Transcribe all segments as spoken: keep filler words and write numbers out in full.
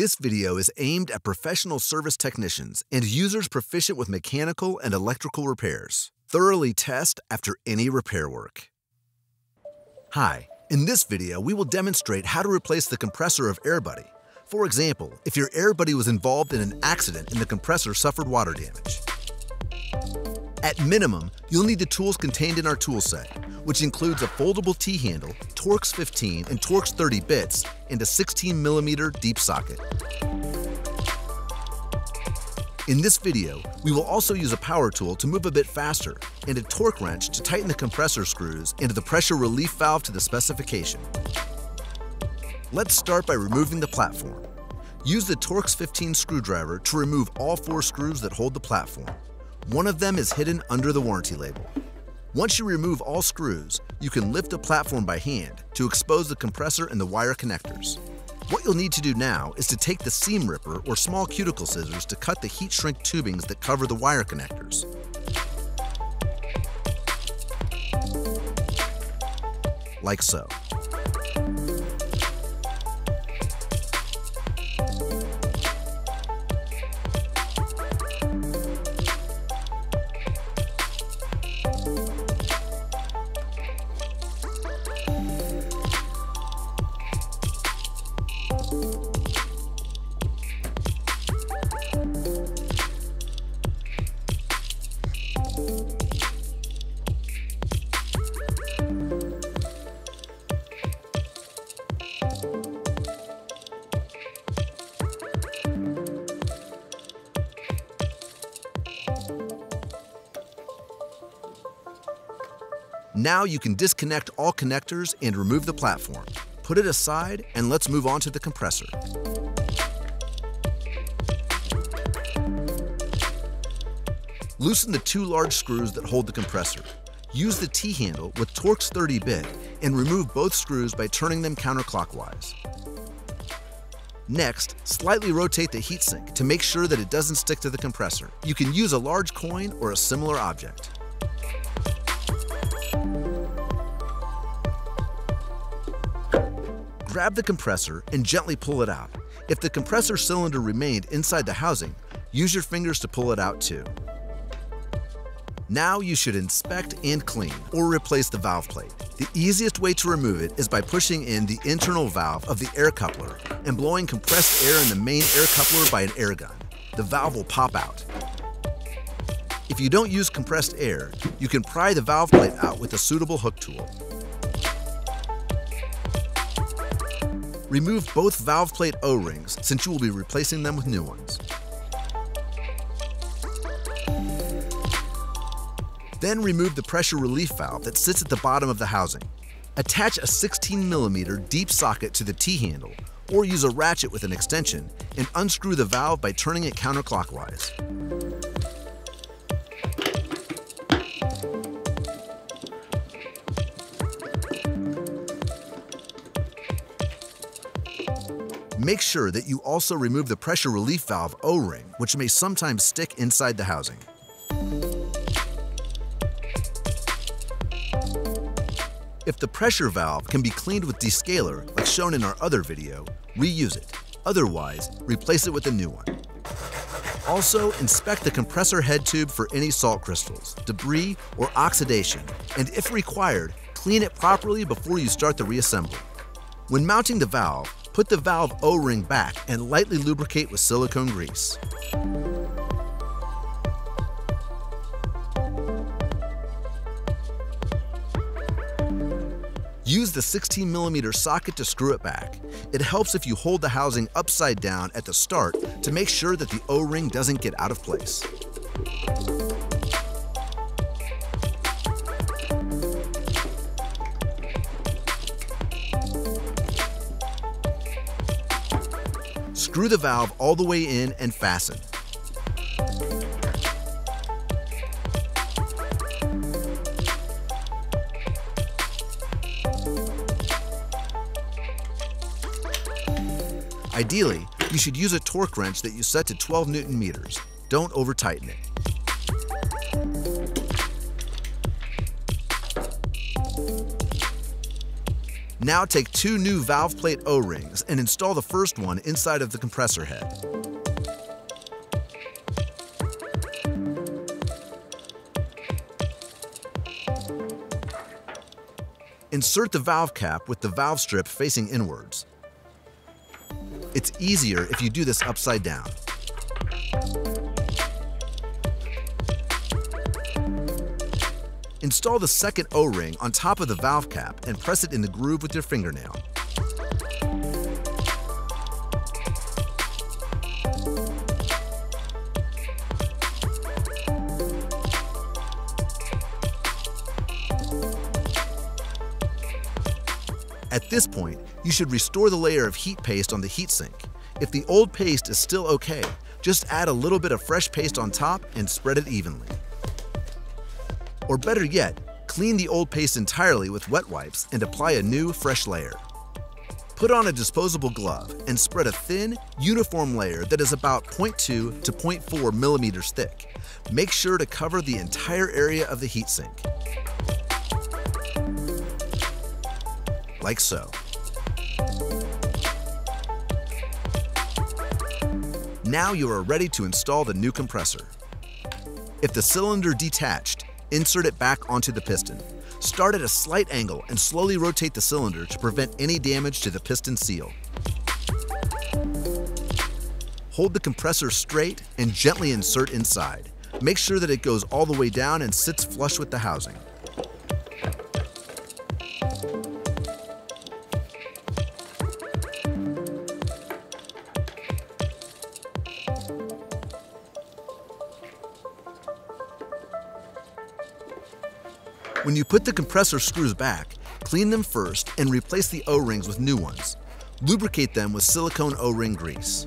This video is aimed at professional service technicians and users proficient with mechanical and electrical repairs. Thoroughly test after any repair work. Hi, in this video we will demonstrate how to replace the compressor of AirBuddy. For example, if your AirBuddy was involved in an accident and the compressor suffered water damage. At minimum, you'll need the tools contained in our tool set, which includes a foldable T-handle, Torx fifteen and Torx thirty bits, and a sixteen millimeter deep socket. In this video, we will also use a power tool to move a bit faster, and a torque wrench to tighten the compressor screws and the pressure relief valve to the specification. Let's start by removing the platform. Use the Torx fifteen screwdriver to remove all four screws that hold the platform. One of them is hidden under the warranty label. Once you remove all screws, you can lift the platform by hand to expose the compressor and the wire connectors. What you'll need to do now is to take the seam ripper or small cuticle scissors to cut the heat shrink tubings that cover the wire connectors. Like so. Now you can disconnect all connectors and remove the platform. Put it aside and let's move on to the compressor. Loosen the two large screws that hold the compressor. Use the T-handle with Torx thirty bit and remove both screws by turning them counterclockwise. Next, slightly rotate the heatsink to make sure that it doesn't stick to the compressor. You can use a large coin or a similar object. Grab the compressor and gently pull it out. If the compressor cylinder remained inside the housing, use your fingers to pull it out too. Now you should inspect and clean or replace the valve plate. The easiest way to remove it is by pushing in the internal valve of the air coupler and blowing compressed air in the main air coupler by an air gun. The valve will pop out. If you don't use compressed air, you can pry the valve plate out with a suitable hook tool. Remove both valve plate O-rings since you will be replacing them with new ones. Then remove the pressure relief valve that sits at the bottom of the housing. Attach a sixteen millimeter deep socket to the T-handle or use a ratchet with an extension and unscrew the valve by turning it counterclockwise. Make sure that you also remove the pressure relief valve O-ring, which may sometimes stick inside the housing. If the pressure valve can be cleaned with descaler, like shown in our other video, reuse it. Otherwise, replace it with a new one. Also, inspect the compressor head tube for any salt crystals, debris, or oxidation, and if required, clean it properly before you start the reassembly. When mounting the valve, put the valve O-ring back and lightly lubricate with silicone grease. Use the sixteen millimeter socket to screw it back. It helps if you hold the housing upside down at the start to make sure that the O-ring doesn't get out of place. Screw the valve all the way in and fasten. Ideally, you should use a torque wrench that you set to twelve newton meters. Don't over-tighten it. Now take two new valve plate O-rings and install the first one inside of the compressor head. Insert the valve cap with the valve strip facing inwards. It's easier if you do this upside down. Install the second O-ring on top of the valve cap and press it in the groove with your fingernail. At this point, you should restore the layer of heat paste on the heat sink. If the old paste is still okay, just add a little bit of fresh paste on top and spread it evenly. Or better yet, clean the old paste entirely with wet wipes and apply a new, fresh layer. Put on a disposable glove and spread a thin, uniform layer that is about zero point two to zero point four millimeters thick. Make sure to cover the entire area of the heat sink. Like so. Now you are ready to install the new compressor. If the cylinder detached, insert it back onto the piston. Start at a slight angle and slowly rotate the cylinder to prevent any damage to the piston seal. Hold the compressor straight and gently insert inside. Make sure that it goes all the way down and sits flush with the housing. When you put the compressor screws back, clean them first and replace the O-rings with new ones. Lubricate them with silicone O-ring grease.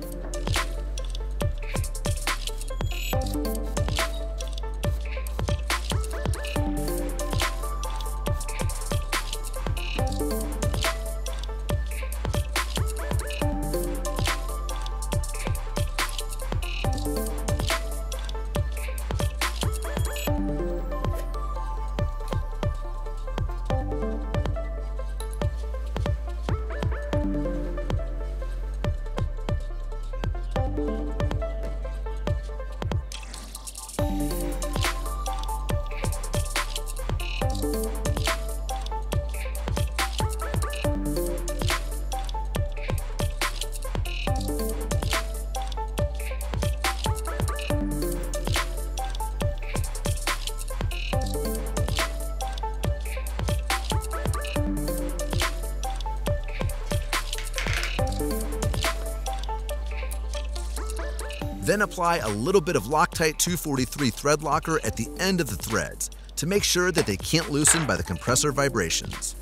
Then apply a little bit of Loctite two forty-three thread locker at the end of the threads to make sure that they can't loosen by the compressor vibrations.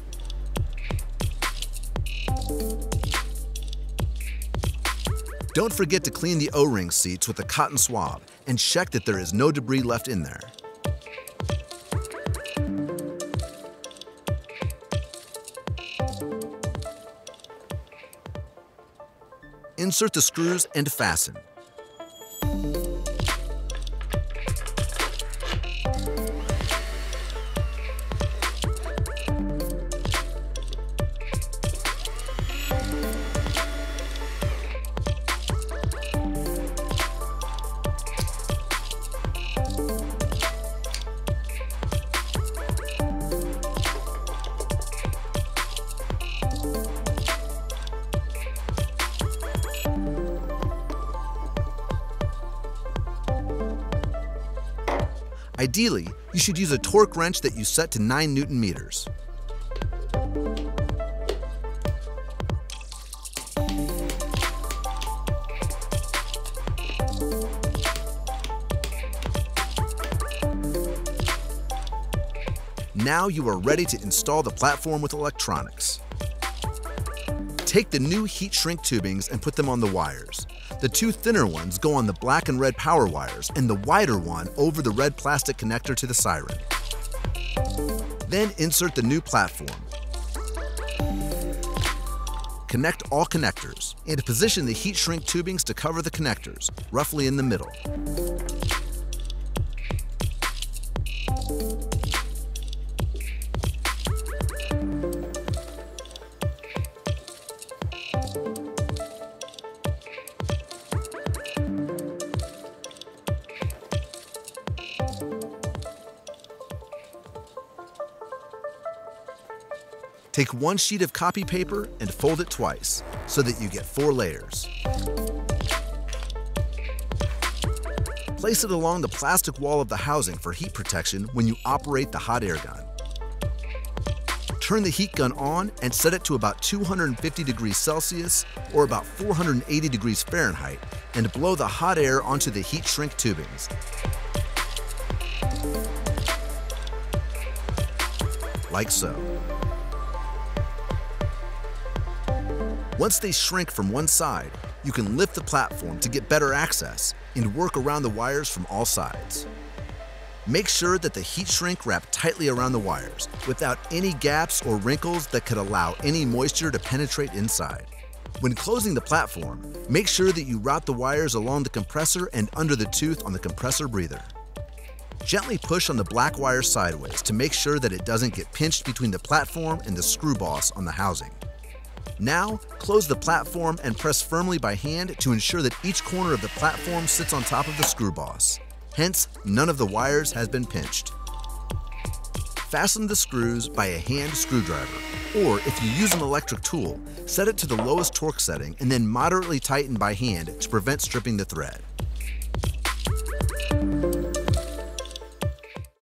Don't forget to clean the O-ring seats with a cotton swab and check that there is no debris left in there. Insert the screws and fasten. Ideally, you should use a torque wrench that you set to nine newton meters. Now you are ready to install the platform with electronics. Take the new heat shrink tubings and put them on the wires. The two thinner ones go on the black and red power wires and the wider one over the red plastic connector to the siren. Then insert the new platform. Connect all connectors and position the heat shrink tubings to cover the connectors, roughly in the middle. Take one sheet of copy paper and fold it twice so that you get four layers. Place it along the plastic wall of the housing for heat protection when you operate the hot air gun. Turn the heat gun on and set it to about two hundred fifty degrees Celsius or about four hundred eighty degrees Fahrenheit and blow the hot air onto the heat shrink tubings. Like so. Once they shrink from one side, you can lift the platform to get better access and work around the wires from all sides. Make sure that the heat shrink wrap tightly around the wires without any gaps or wrinkles that could allow any moisture to penetrate inside. When closing the platform, make sure that you route the wires along the compressor and under the tooth on the compressor breather. Gently push on the black wire sideways to make sure that it doesn't get pinched between the platform and the screw boss on the housing. Now, close the platform and press firmly by hand to ensure that each corner of the platform sits on top of the screw boss. Hence, none of the wires has been pinched. Fasten the screws by a hand screwdriver, or if you use an electric tool, set it to the lowest torque setting and then moderately tighten by hand to prevent stripping the thread.